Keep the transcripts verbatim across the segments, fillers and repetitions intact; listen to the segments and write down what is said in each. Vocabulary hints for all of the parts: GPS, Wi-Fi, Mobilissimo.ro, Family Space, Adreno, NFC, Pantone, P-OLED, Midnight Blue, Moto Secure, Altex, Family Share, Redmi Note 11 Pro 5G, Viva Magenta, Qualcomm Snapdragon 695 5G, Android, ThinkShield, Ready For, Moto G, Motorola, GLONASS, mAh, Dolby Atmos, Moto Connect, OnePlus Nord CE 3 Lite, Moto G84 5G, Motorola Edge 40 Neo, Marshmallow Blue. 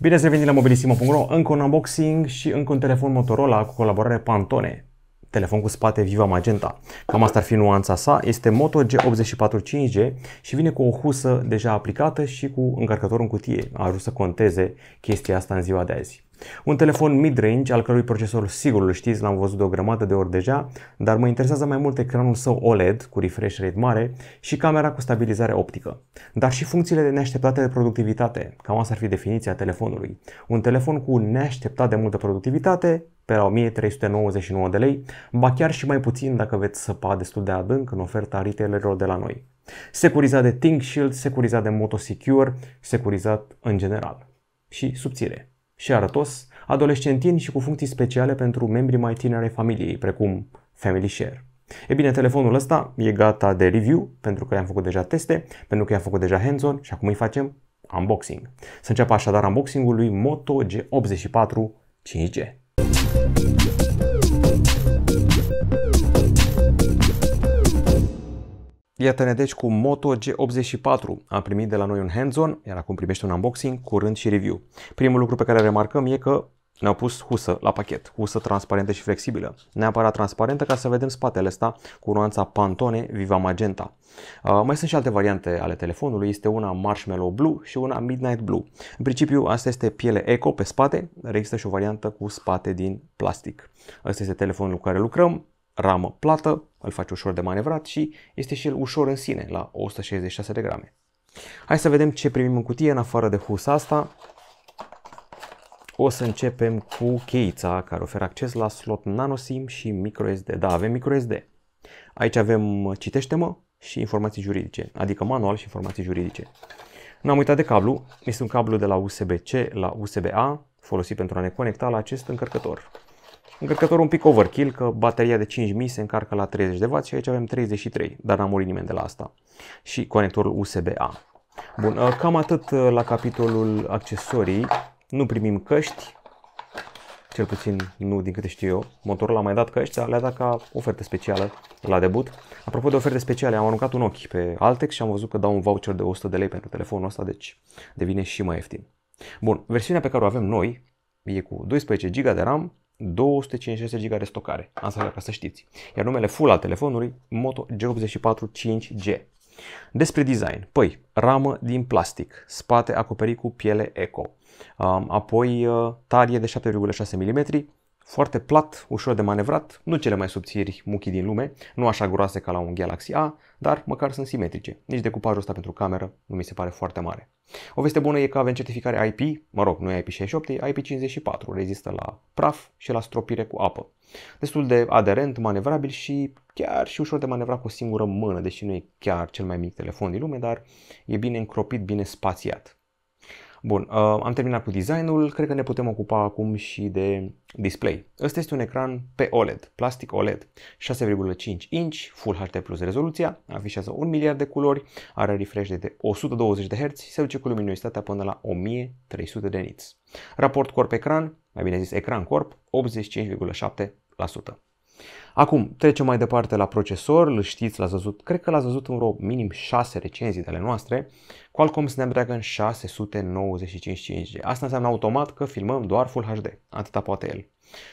Bine ați revenit la mobilissimo punct ro, încă un unboxing și încă un telefon Motorola cu colaborare Pantone. Telefon cu spate Viva Magenta. Cam asta ar fi nuanța sa. Este Moto G optzeci și patru cinci G și vine cu o husă deja aplicată și cu încărcător în cutie. A ajuns să conteze chestia asta în ziua de azi. Un telefon mid-range, al cărui procesor sigur îl știți, l-am văzut de o grămadă de ori deja, dar mă interesează mai mult ecranul său O L E D cu refresh rate mare și camera cu stabilizare optică, dar și funcțiile de neașteptate de productivitate. Cam asta ar fi definiția telefonului. Un telefon cu neașteptat de multă productivitate pe la o mie trei sute nouăzeci și nouă de lei, ba chiar și mai puțin dacă veți săpa destul de adânc în oferta retailerilor de la noi. Securizat de ThinkShield, securizat de Moto Secure, securizat în general. Și subțire. Și arătos, adolescentin și cu funcții speciale pentru membrii mai tineri ai familiei, precum Family Share. E bine, telefonul ăsta e gata de review, pentru că i-am făcut deja teste, pentru că i-am făcut deja hands-on și acum îi facem unboxing. Să înceapă așadar unboxing-ul lui Moto G optzeci și patru cinci G. Iată-ne deci cu Moto G optzeci și patru. Am primit de la noi un hands-on, iar acum primește un unboxing, curând și review. Primul lucru pe care îl remarcăm e că ne-au pus husă la pachet, husă transparentă și flexibilă. Neapărat transparentă ca să vedem spatele ăsta cu nuanța Pantone Viva Magenta. Uh, mai sunt și alte variante ale telefonului, este una Marshmallow Blue și una Midnight Blue. În principiu asta este piele eco pe spate, există și o variantă cu spate din plastic. Asta este telefonul cu care lucrăm. Ramă plată, îl face ușor de manevrat și este și el ușor în sine, la o sută șaizeci și șase de grame. Hai să vedem ce primim în cutie, în afară de husa asta. O să începem cu cheița care oferă acces la slot nanoSIM și microSD. Da, avem microSD. Aici avem citește-mă și informații juridice, adică manual și informații juridice. N-am uitat de cablu, este un cablu de la U S B C la U S B A, folosit pentru a ne conecta la acest încărcător. Încărcătorul un pic overkill, că bateria de cinci mii se încarcă la treizeci de wați și aici avem treizeci și trei, dar n-a murit nimeni de la asta. Și conectorul U S B A. Bun, cam atât la capitolul accesorii. Nu primim căști, cel puțin nu din câte știu eu. Motorola a mai dat căști, dar le-a dat ca ofertă specială la debut. Apropo de oferte speciale, am aruncat un ochi pe Altex și am văzut că dau un voucher de o sută de lei pentru telefonul ăsta, deci devine și mai ieftin. Bun, versiunea pe care o avem noi e cu doisprezece giga de RAM, două sute cincizeci și șase giga de stocare, asta ca să știți. Iar numele full al telefonului, Moto G optzeci și patru cinci G. Despre design, păi, ramă din plastic, spate acoperit cu piele eco, apoi tarie de șapte virgulă șase milimetri, foarte plat, ușor de manevrat, nu cele mai subțiri muchii din lume, nu așa groase ca la un Galaxy A, dar măcar sunt simetrice. Nici decupajul ăsta pentru cameră nu mi se pare foarte mare. O veste bună e că avem certificare I P, mă rog, nu e I P șaizeci și opt, e I P cincizeci și patru, rezistă la praf și la stropire cu apă. Destul de aderent, manevrabil și chiar și ușor de manevrat cu o singură mână, deși nu e chiar cel mai mic telefon din lume, dar e bine încropit, bine spațiat. Bun, am terminat cu designul, cred că ne putem ocupa acum și de display. Ăsta este un ecran pe O L E D, plastic O L E D, șase virgulă cinci inch, Full H D plus rezoluția, afișează un miliard de culori, are refresh rate de o sută douăzeci de herți, se duce cu luminositatea până la o mie trei sute de nits. Raport corp-ecran, mai bine zis ecran-corp, optzeci și cinci virgulă șapte la sută. Acum, trecem mai departe la procesor, îl știți, l-ați văzut, cred că l-ați văzut în vreo minim șase recenzii de ale noastre, Qualcomm Snapdragon șase sute nouăzeci și cinci cinci G. Asta înseamnă automat că filmăm doar Full H D, atâta poate el.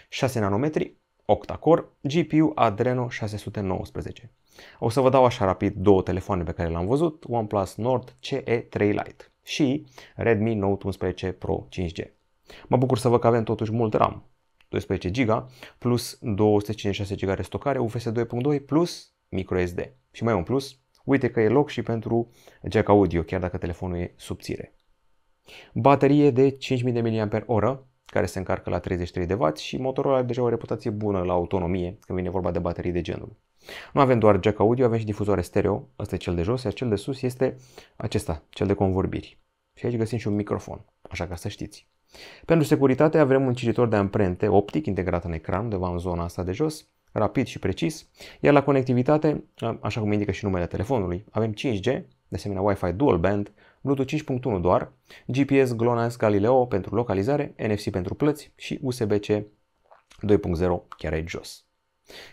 șase nanometri, octa-core, G P U Adreno șase sute nouăsprezece. O să vă dau așa rapid două telefoane pe care le-am văzut, OnePlus Nord C E trei Lite și Redmi Note unsprezece Pro cinci G. Mă bucur să văd că avem totuși mult RAM. doisprezece giga plus două sute cincizeci și șase giga de stocare, U F S doi punct doi plus microSD. Și mai un plus, uite că e loc și pentru jack audio, chiar dacă telefonul e subțire. Baterie de cinci mii de mAh, care se încarcă la treizeci și trei de wați și Motorola are deja o reputație bună la autonomie când vine vorba de baterii de genul. Nu avem doar jack audio, avem și difuzoare stereo, ăsta e cel de jos, iar cel de sus este acesta, cel de convorbiri. Și aici găsim și un microfon, așa ca să știți. Pentru securitate avem un cititor de amprente optic integrat în ecran, undeva în zona asta de jos, rapid și precis, iar la conectivitate, așa cum indică și numele telefonului, avem cinci G, de asemenea Wi-Fi dual band, Bluetooth cinci punct unu doar, G P S GLONASS Galileo pentru localizare, N F C pentru plăți și U S B C doi punct zero chiar aici jos.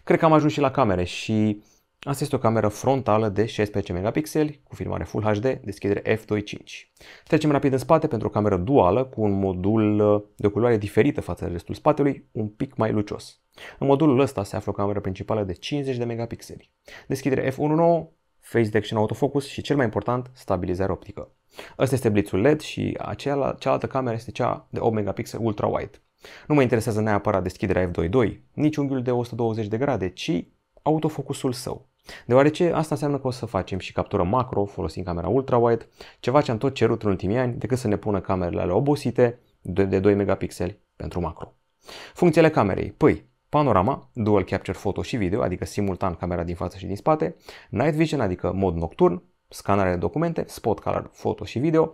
Cred că am ajuns și la camere și Asta este o cameră frontală de șaisprezece megapixeli cu filmare Full H D, deschidere F doi virgulă cinci. Trecem rapid în spate pentru o cameră duală cu un modul de culoare diferită față de restul spațiului, un pic mai lucios. În modulul ăsta se află o cameră principală de cincizeci de megapixeli, deschidere F unu virgulă nouă, Face Detection Autofocus și, cel mai important, stabilizare optică. Ăsta este blitzul L E D și acela, cealaltă cameră este cea de opt megapixeli Ultra Wide. Nu mă interesează neapărat deschiderea F doi virgulă doi, nici unghiul de o sută douăzeci de grade, ci autofocusul său. Deoarece asta înseamnă că o să facem și captură macro folosind camera ultra-wide, ceva ce am tot cerut în ultimii ani, decât să ne pună camerele alea obosite de doi megapixeli pentru macro. Funcțiile camerei. Păi, panorama, dual capture foto și video, adică simultan camera din față și din spate, night vision, adică mod nocturn, scanare de documente, spot color foto și video,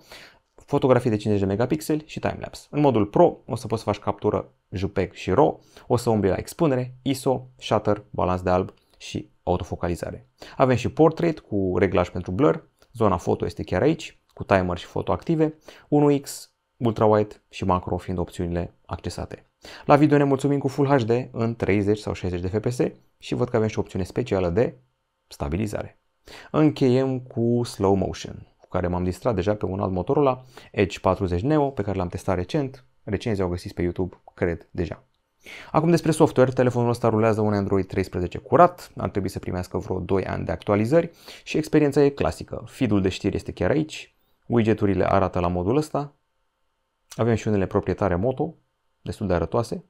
fotografii de cincizeci de megapixeli și timelapse. În modul Pro o să poți să faci captură JPEG și RAW, o să umbli la expunere, I S O, shutter, balans de alb și autofocalizare. Avem și portrait cu reglaj pentru blur, zona foto este chiar aici, cu timer și foto active, unu X, ultrawide și macro fiind opțiunile accesate. La video ne mulțumim cu Full H D în treizeci sau șaizeci de F P S și văd că avem și o opțiune specială de stabilizare. Încheiem cu slow motion, cu care m-am distrat deja pe un alt Motorola, Edge patruzeci Neo, pe care l-am testat recent, recenzia o găsiți pe YouTube, cred, deja. Acum despre software, telefonul ăsta rulează un Android treisprezece curat, ar trebui să primească vreo doi ani de actualizări și experiența e clasică. Feed-ul de știri este chiar aici, widgeturile arată la modul ăsta, avem și unele proprietare Moto, destul de arătoase.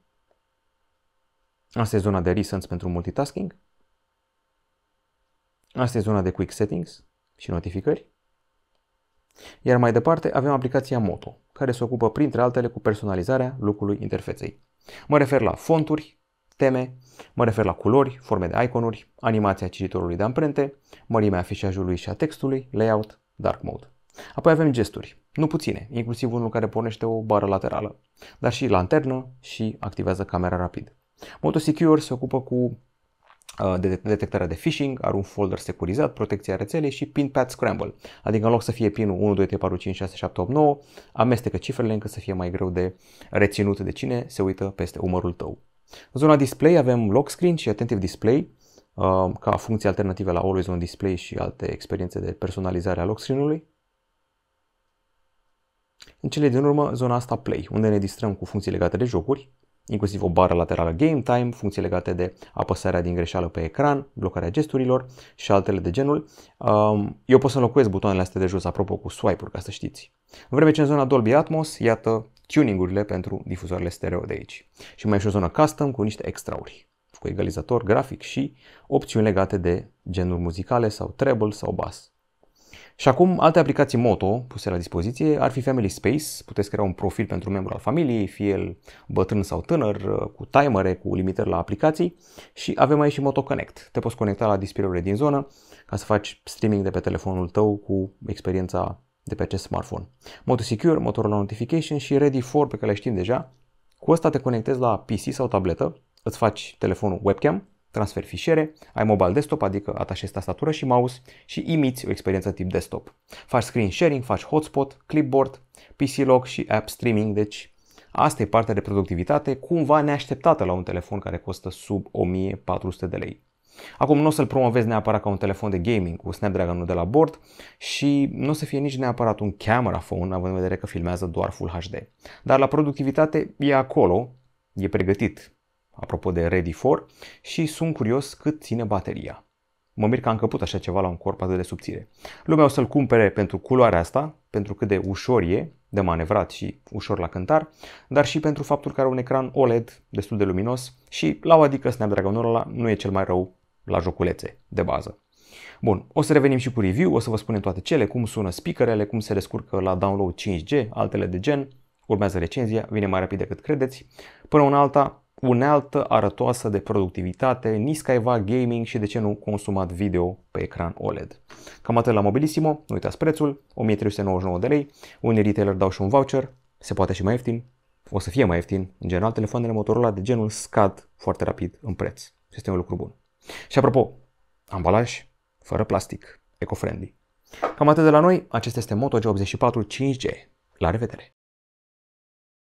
Asta e zona de Recents pentru multitasking. Asta e zona de Quick Settings și notificări. Iar mai departe avem aplicația Moto, care se ocupă printre altele cu personalizarea look-ului interfeței. Mă refer la fonturi, teme, mă refer la culori, forme de iconuri, animația cititorului de amprente, mărimea afișajului și a textului, layout, dark mode. Apoi avem gesturi, nu puține, inclusiv unul care pornește o bară laterală, dar și lanternă și activează camera rapid. Moto Secure se ocupă cu de detectarea de phishing, are un folder securizat, protecția rețelei și pin pad scramble, adică în loc să fie pinul unu, doi, trei, patru, cinci, șase, șapte, opt, nouă, amestecă cifrele încât să fie mai greu de reținut de cine se uită peste umărul tău. În zona display avem lock screen și attentive display ca funcții alternative la always on display și alte experiențe de personalizare a lock screen-ului. În cele din urmă, zona asta play, unde ne distrăm cu funcții legate de jocuri, inclusiv o bară laterală Game Time, funcții legate de apăsarea din greșeală pe ecran, blocarea gesturilor și altele de genul. Eu pot să înlocuiesc butoanele astea de jos, apropo, cu swipe-uri, ca să știți. În vreme ce în zona Dolby Atmos, iată tuning-urile pentru difuzoarele stereo de aici. Și mai e și o zonă custom cu niște extrauri, cu egalizator, grafic și opțiuni legate de genuri muzicale sau treble sau bass. Și acum, alte aplicații Moto puse la dispoziție ar fi Family Space, puteți crea un profil pentru un membru al familiei, fie el bătrân sau tânăr, cu timere, cu limitări la aplicații, și avem aici și Moto Connect. Te poți conecta la display-urile din zonă ca să faci streaming de pe telefonul tău cu experiența de pe acest smartphone. Moto Secure, Motorola Notification și Ready For, pe care le știm deja. Cu asta te conectezi la P C sau tabletă, îți faci telefonul webcam, transferi fișiere, ai mobile desktop, adică atașezi tastatură și mouse și imiți o experiență tip desktop. Faci screen sharing, faci hotspot, clipboard, P C lock și app streaming, deci asta e partea de productivitate cumva neașteptată la un telefon care costă sub o mie patru sute de lei. Acum nu o să-l promovez neapărat ca un telefon de gaming cu Snapdragon-ul de la bord și nu o să fie nici neapărat un camera phone, având în vedere că filmează doar Full H D. Dar la productivitate e acolo, e pregătit. Apropo de Ready For, și sunt curios cât ține bateria. Mă mir că a încăput așa ceva la un corp atât de subțire. Lumea o să-l cumpere pentru culoarea asta, pentru cât de ușor e, de manevrat și ușor la cântar, dar și pentru faptul că are un ecran O L E D destul de luminos și la o adică Snapdragon-ul ăla nu e cel mai rău la joculețe de bază. Bun, o să revenim și cu review, o să vă spunem toate cele, cum sună speakerele, cum se descurcă la download cinci G, altele de gen. Urmează recenzia, vine mai rapid decât credeți. Până una alta, unealtă arătoasă de productivitate, niscaiva, gaming și, de ce nu, consumat video pe ecran O L E D. Cam atât la Mobilissimo, nu uitați prețul, o mie trei sute nouăzeci și nouă de lei, unii retailer dau și un voucher, se poate și mai ieftin, o să fie mai ieftin, în general telefoanele Motorola de genul scad foarte rapid în preț. Este un lucru bun. Și apropo, ambalaj fără plastic, eco-friendly. Cam atât de la noi, acesta este Moto G optzeci și patru cinci G. La revedere!